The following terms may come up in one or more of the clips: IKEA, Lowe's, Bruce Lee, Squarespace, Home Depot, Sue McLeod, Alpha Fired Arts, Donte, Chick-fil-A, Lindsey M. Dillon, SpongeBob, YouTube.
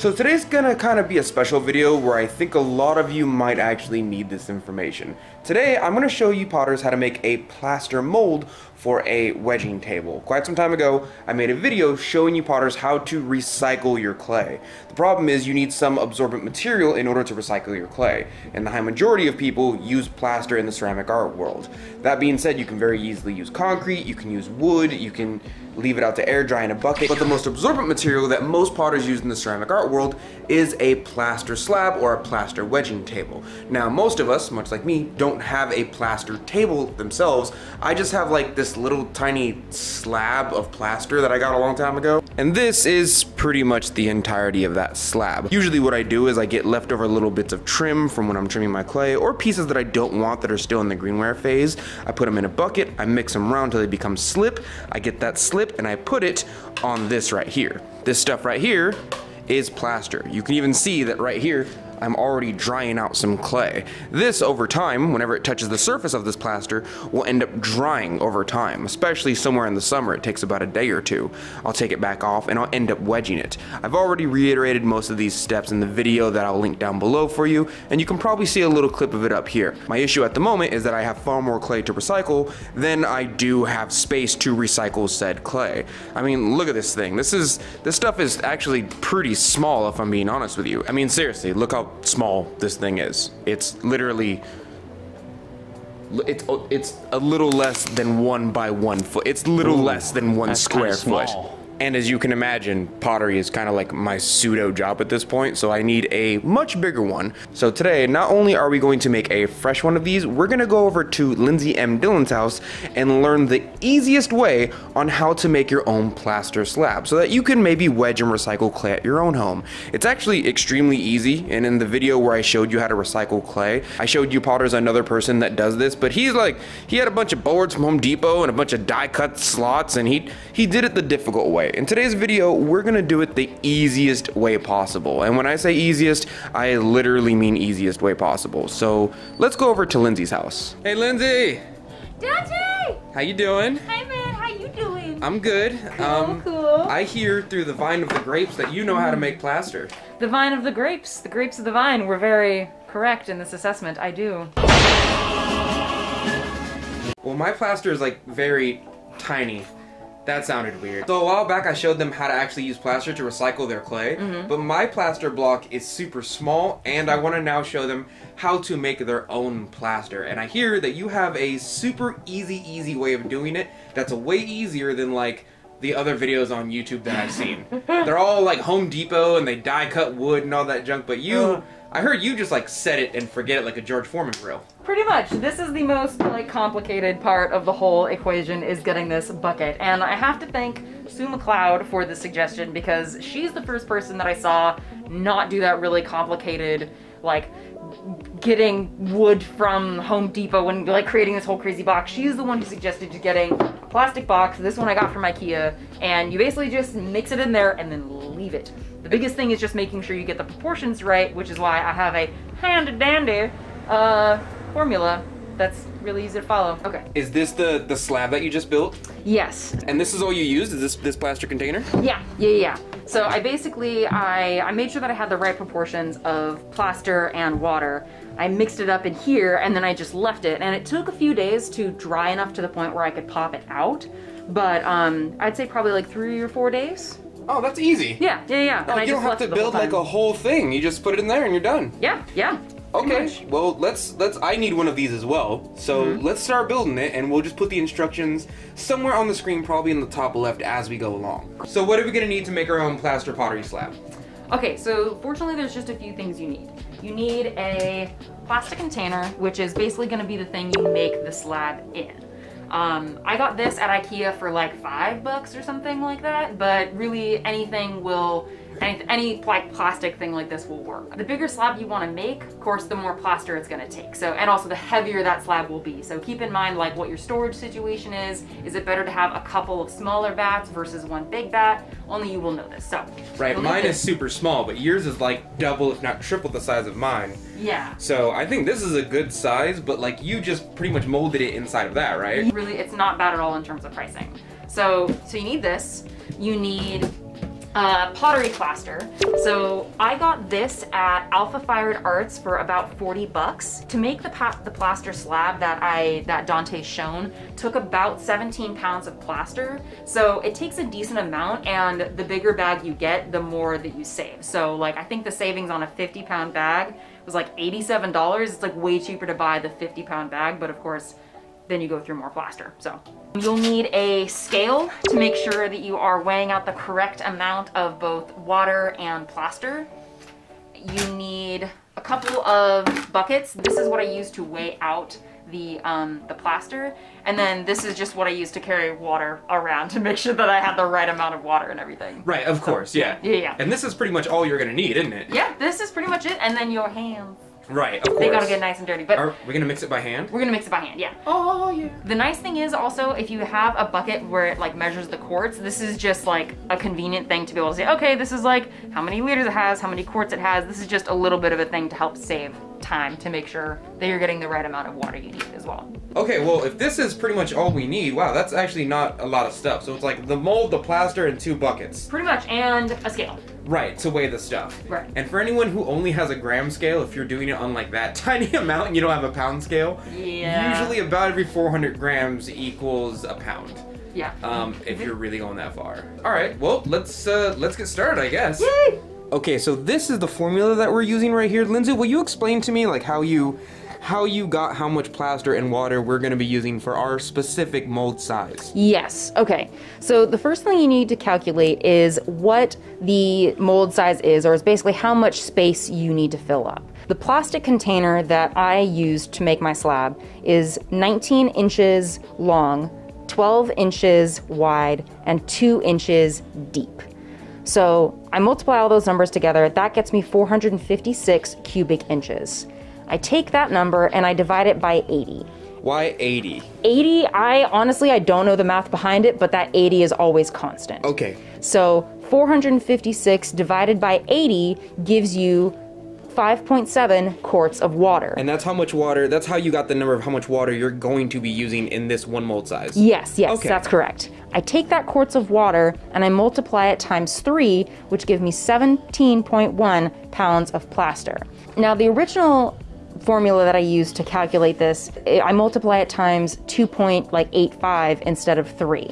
So today's gonna kind of be a special video where I think a lot of you might actually need this information. Today, I'm gonna show you potters how to make a plaster mold for a wedging table. Quite some time ago, I made a video showing you potters how to recycle your clay. The problem is you need some absorbent material in order to recycle your clay, and the high majority of people use plaster in the ceramic art world. That being said, you can very easily use concrete, you can use wood, you can leave it out to air dry in a bucket, but the most absorbent material that most potters use in the ceramic art world is a plaster slab or a plaster wedging table. Now, most of us, much like me, don't have a plaster table themselves. I just have like this little tiny slab of plaster that I got a long time ago. And this is pretty much the entirety of that slab. Usually what I do is I get leftover little bits of trim from when I'm trimming my clay, or pieces that I don't want that are still in the greenware phase. I put them in a bucket, I mix them around till they become slip. I get that slip and I put it on this right here. This stuff right here is plaster. You can even see that right here, I'm already drying out some clay. This over time, whenever it touches the surface of this plaster, will end up drying over time, especially somewhere in the summer. It takes about a day or two. I'll take it back off and I'll end up wedging it. I've already reiterated most of these steps in the video that I'll link down below for you, and you can probably see a little clip of it up here. My issue at the moment is that I have far more clay to recycle than I do have space to recycle said clay. I mean, look at this thing. This stuff is actually pretty small if I'm being honest with you. I mean, seriously, look how small this thing is. It's literally, it's a little less than 1 by 1 foot. It's little less than 1 square foot. And as you can imagine, pottery is kind of like my pseudo job at this point, so I need a much bigger one. So today, not only are we going to make a fresh one of these, we're gonna go over to Lindsey M. Dillon's house and learn the easiest way on how to make your own plaster slab so that you can maybe wedge and recycle clay at your own home. It's actually extremely easy, and in the video where I showed you how to recycle clay, I showed you Potter's another person that does this, but he had a bunch of boards from Home Depot and a bunch of die cut slots, and he did it the difficult way. In today's video, we're gonna do it the easiest way possible. And when I say easiest, I literally mean easiest way possible. So let's go over to Lindsey's house. Hey, Lindsey! Dante! How you doing? Hey, man, how you doing? I'm good. Cool, cool. I hear through the vine of the grapes that you know how to make plaster. The vine of the grapes of the vine. We're very correct in this assessment, I do. Well, my plaster is like very tiny. That sounded weird. So a while back I showed them how to actually use plaster to recycle their clay, but my plaster block is super small, and I want to now show them how to make their own plaster. And I hear that you have a super easy way of doing it that's way easier than like the other videos on YouTube that I've seen. They're all like Home Depot and they die cut wood and all that junk, but you, I heard you just like set it and forget it like a George Foreman grill. Pretty much. This is the most like complicated part of the whole equation, is getting this bucket. And I have to thank Sue McLeod for the suggestion, because she's the first person that I saw not do that really complicated like getting wood from Home Depot and like creating this whole crazy box. She's the one who suggested getting a plastic box. This one I got from IKEA, and you basically just mix it in there and then leave it. The biggest thing is just making sure you get the proportions right, which is why I have a handy-dandy formula that's really easy to follow. Okay. Is this the slab that you just built? Yes. And this is all you used? Is this plaster container? Yeah. So I basically, I made sure that I had the right proportions of plaster and water. I mixed it up in here and then I just left it. And it took a few days to dry enough to the point where I could pop it out. But I'd say probably like 3 or 4 days. Oh, that's easy. Yeah. Oh, and you don't have to build like a whole thing. You just put it in there and you're done. Yeah. Okay, well let's I need one of these as well, so let's start building it, and we'll just put the instructions somewhere on the screen, probably in the top left as we go along. So what are we gonna need to make our own plaster pottery slab? Okay, so fortunately there's just a few things you need. You need a plastic container, which is basically gonna be the thing you make the slab in. I got this at IKEA for like $5 or something like that, but really anything will, any like plastic thing like this will work. The bigger slab you want to make, of course, the more plaster it's going to take. So, and also the heavier that slab will be. So keep in mind like what your storage situation is. Is it better to have a couple of smaller vats versus one big vat? Only you will know this, so. Right, mine is super small, but yours is like double if not triple the size of mine. Yeah. So I think this is a good size, but like you just pretty much molded it inside of that, right? Really, it's not bad at all in terms of pricing. So you need this. You need pottery plaster. So I got this at Alpha Fired Arts for about 40 bucks. To make the plaster slab that Dante's shown took about 17 pounds of plaster. So it takes a decent amount, and the bigger bag you get, the more that you save. So like, I think the savings on a 50-pound bag was like $87. It's like way cheaper to buy the 50-pound bag, but of course, then you go through more plaster. So you'll need a scale to make sure that you are weighing out the correct amount of both water and plaster. You need a couple of buckets. This is what I use to weigh out the plaster, and then this is just what I use to carry water around to make sure that I have the right amount of water and everything. Right, of course, yeah. Yeah. And this is pretty much all you're gonna need, isn't it? Yeah, this is pretty much it, and then your hands. Right, of course. They gotta get nice and dirty. But are we gonna mix it by hand? We're gonna mix it by hand, yeah. Oh, yeah. The nice thing is also, if you have a bucket where it like measures the quarts, this is just like a convenient thing to be able to say, okay, this is like how many liters it has, how many quarts it has. This is just a little bit of a thing to help save time to make sure that you're getting the right amount of water you need as well. Okay, well, if this is pretty much all we need, wow, that's actually not a lot of stuff. So it's like the mold, the plaster, and two buckets. Pretty much, and a scale. Right, to weigh the stuff. Right. And for anyone who only has a gram scale, if you're doing it on like that tiny amount and you don't have a pound scale, yeah, usually about every 400 grams equals a pound. Yeah. If you're really going that far. All right, well, let's get started, I guess. Yay! Okay, so this is the formula that we're using right here. Lindsey, will you explain to me like how you got how much plaster and water we're gonna be using for our specific mold size? Yes, okay. So the first thing you need to calculate is what the mold size is, or is basically how much space you need to fill up. The plastic container that I used to make my slab is 19 inches long, 12 inches wide, and 2 inches deep. So I multiply all those numbers together. That gets me 456 cubic inches. I take that number and I divide it by 80. Why 80? 80, I honestly don't know the math behind it, but that 80 is always constant. Okay. So 456 divided by 80 gives you 5.7 quarts of water. And that's how much water, that's how you got the number of how much water you're going to be using in this one mold size. Yes, yes, okay. That's correct. I take that quarts of water and I multiply it times 3, which gives me 17.1 pounds of plaster. Now the original formula that I used to calculate this, I multiply it times 2.85 instead of 3.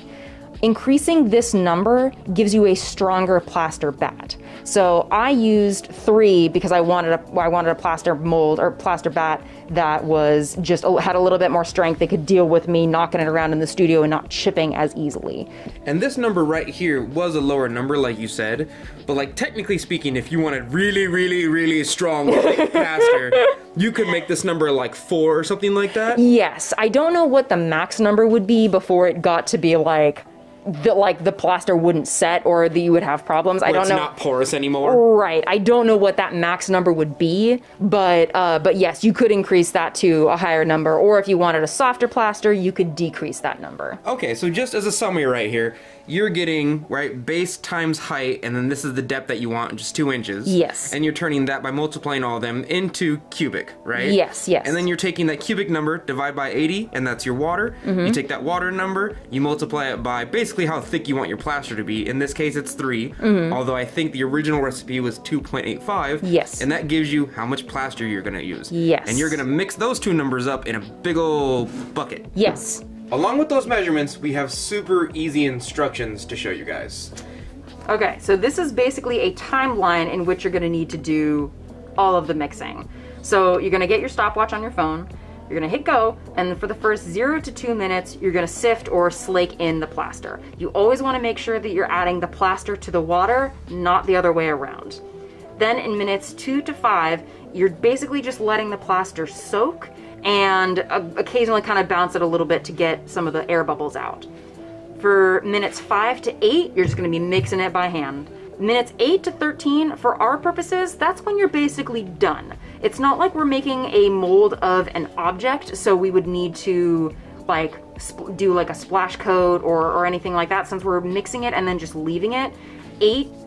Increasing this number gives you a stronger plaster bat. So I used 3 because I wanted a plaster mold or plaster bat that was just had a little bit more strength, that could deal with me knocking it around in the studio and not chipping as easily. And this number right here was a lower number, like you said, but like technically speaking, if you wanted really, really, really strong plaster, you could make this number like 4 or something like that. Yes, I don't know what the max number would be before it got to be like the plaster wouldn't set, or that you would have problems. Or I don't know. It's not porous anymore. Right. I don't know what that max number would be, but yes, you could increase that to a higher number, or if you wanted a softer plaster, you could decrease that number. Okay, so just as a summary right here, you're getting, right, base times height, and then this is the depth that you want, just 2 inches. Yes. And you're turning that by multiplying all of them into cubic, right? Yes, yes. And then you're taking that cubic number, divide by 80, and that's your water. Mm-hmm. You take that water number, you multiply it by basically how thick you want your plaster to be. In this case, it's 3, mm-hmm, although I think the original recipe was 2.85. Yes. And that gives you how much plaster you're gonna use. Yes. And you're gonna mix those two numbers up in a big old bucket. Yes. Along with those measurements, we have super easy instructions to show you guys. Okay, so this is basically a timeline in which you're gonna need to do all of the mixing. So you're gonna get your stopwatch on your phone, you're gonna hit go, and for the first 0 to 2 minutes, you're gonna sift or slake in the plaster. You always wanna make sure that you're adding the plaster to the water, not the other way around. Then in minutes 2 to 5, you're basically just letting the plaster soak and occasionally kind of bounce it a little bit to get some of the air bubbles out. For minutes 5 to 8, you're just gonna be mixing it by hand. Minutes 8 to 13, for our purposes, that's when you're basically done. It's not like we're making a mold of an object, so we would need to like do like a splash coat or anything like that, since we're mixing it and then just leaving it.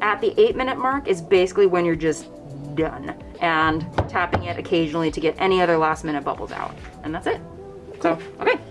At the 8 minute mark is basically when you're just done, and tapping it occasionally to get any other last minute bubbles out. And that's it. Cool. So, okay.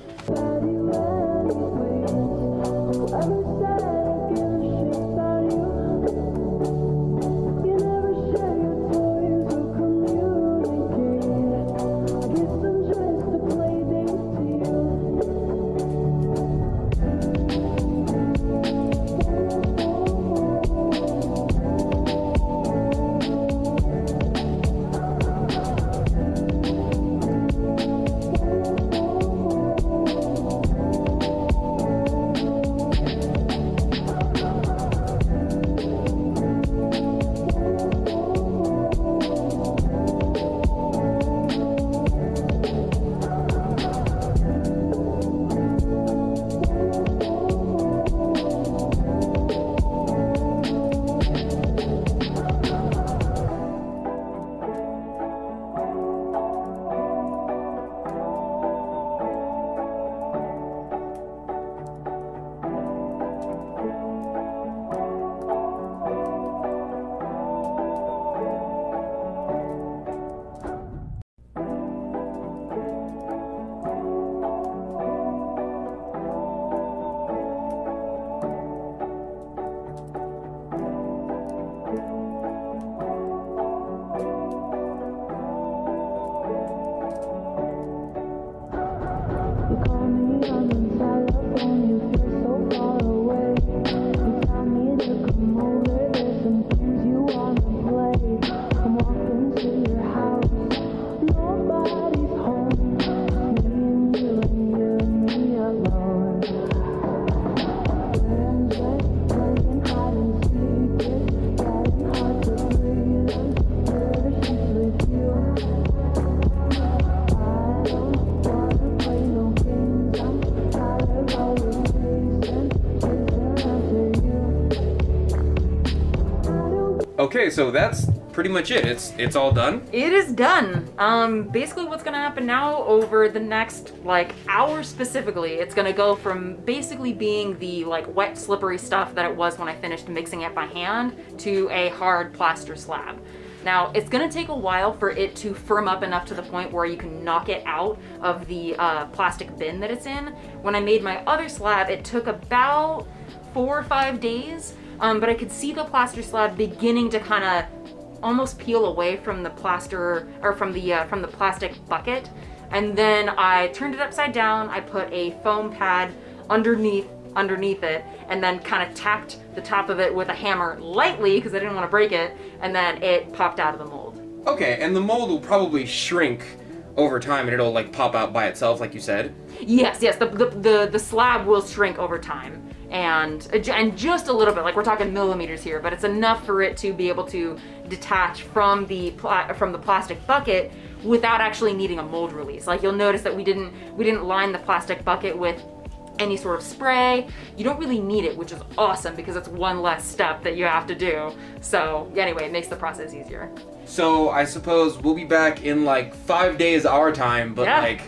Okay, so that's pretty much it. It's all done. It is done. Basically what's gonna happen now over the next like hour specifically, it's gonna go from basically being the like wet slippery stuff that it was when I finished mixing it by hand to a hard plaster slab. Now, it's gonna take a while for it to firm up enough to the point where you can knock it out of the plastic bin that it's in. When I made my other slab, it took about 4 or 5 days, but I could see the plaster slab beginning to kind of almost peel away from the plaster, or from the plastic bucket. And then I turned it upside down, I put a foam pad underneath it, and then kind of tapped the top of it with a hammer lightly because I didn't want to break it, and then it popped out of the mold. Okay, and the mold will probably shrink over time and it'll like pop out by itself like you said? Yes, yes, the slab will shrink over time and just a little bit, like we're talking millimeters here, but it's enough for it to be able to detach from the plastic bucket without actually needing a mold release. Like you'll notice that we didn't line the plastic bucket with any sort of spray. You don't really need it, which is awesome because it's one less step that you have to do. So anyway, it makes the process easier. So I suppose we'll be back in like 5 days our time, but yeah. Like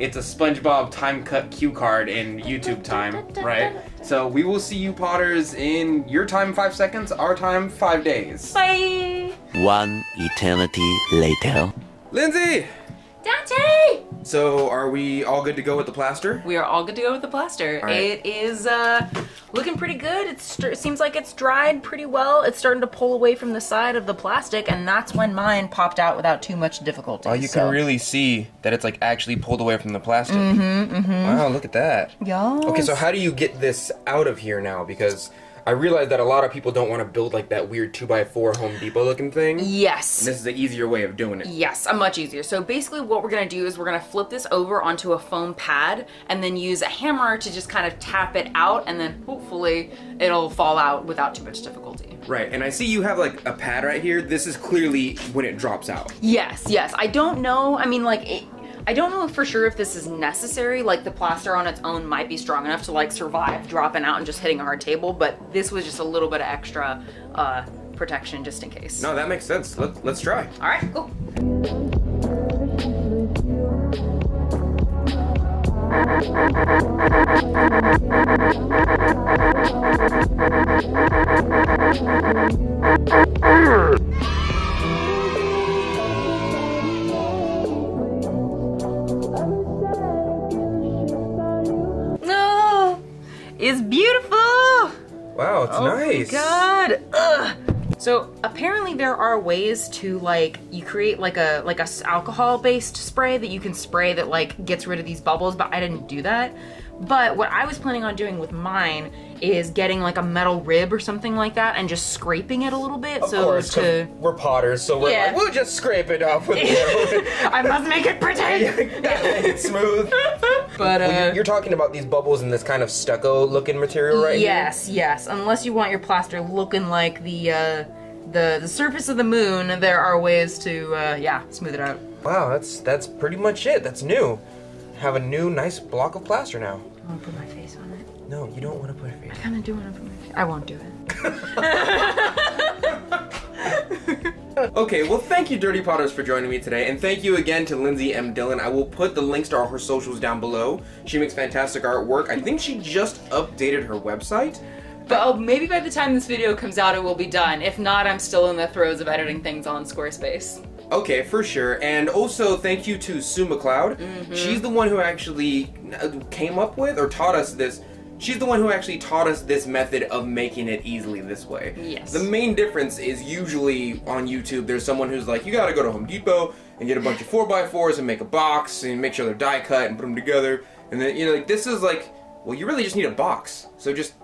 it's a SpongeBob time cut cue card in YouTube time, right? So we will see you Potters in your time 5 seconds, our time 5 days. Bye! One eternity later. Lindsey! Dante! So are we all good to go with the plaster? We are all good to go with the plaster. Right. It is looking pretty good. It seems like it's dried pretty well. It's starting to pull away from the side of the plastic, and that's when mine popped out without too much difficulty. Oh, you can really see that it's like actually pulled away from the plastic. Mm-hmm, mm-hmm. Wow, look at that. Yes. Okay, so how do you get this out of here now? Because I realize that a lot of people don't want to build like that weird 2x4 Home Depot looking thing. Yes. And this is an easier way of doing it. Yes, a much easier. So basically what we're going to do is we're going to flip this over onto a foam pad and then use a hammer to just kind of tap it out, and then hopefully it'll fall out without too much difficulty. Right, and I see you have like a pad right here. This is clearly when it drops out. Yes, yes. I don't know. I mean, like, I don't know for sure if this is necessary. Like the plaster on its own might be strong enough to like survive dropping out and just hitting a hard table, but this was just a little bit of extra protection just in case. No, that makes sense. Let's try. All right, cool. It's beautiful! Wow, it's nice! Oh my god! Ugh. So apparently there are ways to like, you create like a alcohol-based spray that you can spray that like gets rid of these bubbles, but I didn't do that. But what I was planning on doing with mine is getting like a metal rib or something like that and just scraping it a little bit. Of course, we're Potters, so we're like, we'll just scrape it off with I must make it pretty! Make it smooth. But well, you're talking about these bubbles in this kind of stucco looking material right here? Yes, yes. Unless you want your plaster looking like the surface of the moon, there are ways to yeah, smooth it out. Wow, that's pretty much it. That's new. Have a new nice block of plaster now. I want to put my face on it. No, you don't want to put your face on it. I kind of do want to put my face. I won't do it. Okay, well thank you Dirty Potters for joining me today, and thank you again to Lindsey M. Dillon. I will put the links to all her socials down below. She makes fantastic artwork. I think she just updated her website. But oh, maybe by the time this video comes out it will be done. If not, I'm still in the throes of editing things on Squarespace. Okay, for sure. And also thank you to Sue McLeod. Mm-hmm. She's the one who actually came up with or taught us this. She's the one who actually taught us this method of making it easily this way. Yes. The main difference is usually on YouTube there's someone who's like, you gotta go to Home Depot and get a bunch of 4x4s and make a box and make sure they're die cut and put them together. And then, you know, like this is like, well, you really just need a box. So just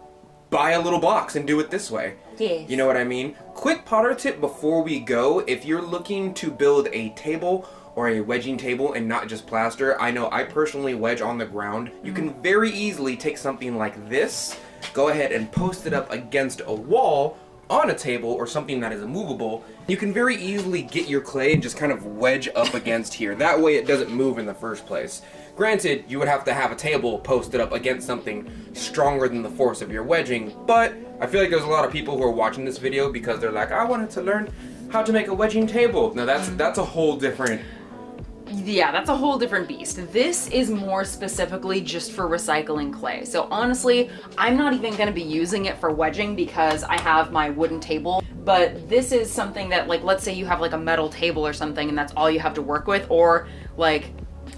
buy a little box and do it this way. Yes. You know what I mean? Quick Potter tip before we go, if you're looking to build a table or a wedging table and not just plaster, I know I personally wedge on the ground. You can very easily take something like this, go ahead and post it up against a wall on a table or something that is immovable. You can very easily get your clay and just kind of wedge up against here. That way it doesn't move in the first place. Granted, you would have to have a table posted up against something stronger than the force of your wedging, but I feel like there's a lot of people who are watching this video because they're like, I wanted to learn how to make a wedging table. Now that's a whole different... Yeah, that's a whole different beast. This is more specifically just for recycling clay. So honestly, I'm not even gonna be using it for wedging because I have my wooden table, but this is something that, like, let's say you have like a metal table or something and that's all you have to work with, or like,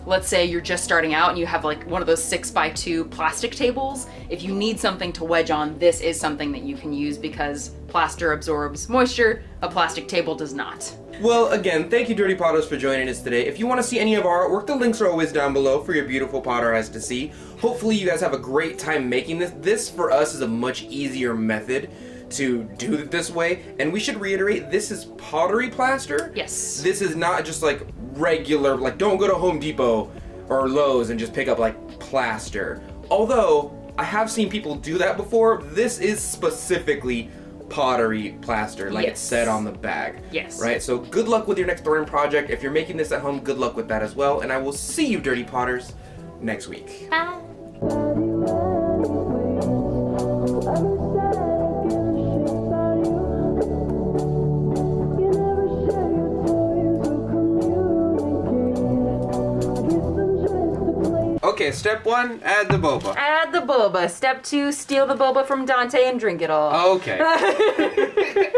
let's say you're just starting out and you have like one of those 6x2 plastic tables. If you need something to wedge on, this is something that you can use because plaster absorbs moisture, a plastic table does not. Well, again, thank you, Dirty Potters, for joining us today. If you want to see any of our artwork, the links are always down below for your beautiful Potter eyes to see. Hopefully you guys have a great time making this. This, for us, is a much easier method to do it this way. And we should reiterate, this is pottery plaster. Yes. This is not just like regular, like, don't go to Home Depot or Lowe's and just pick up like plaster. Although I have seen people do that before. This is specifically pottery plaster, like yes. It said on the bag. Yes. Right? So good luck with your next thorn project. If you're making this at home, good luck with that as well. And I will see you, Dirty Potters, next week. Bye. Okay, step one, add the boba. Add the boba. Step two, steal the boba from Dante and drink it all. Okay.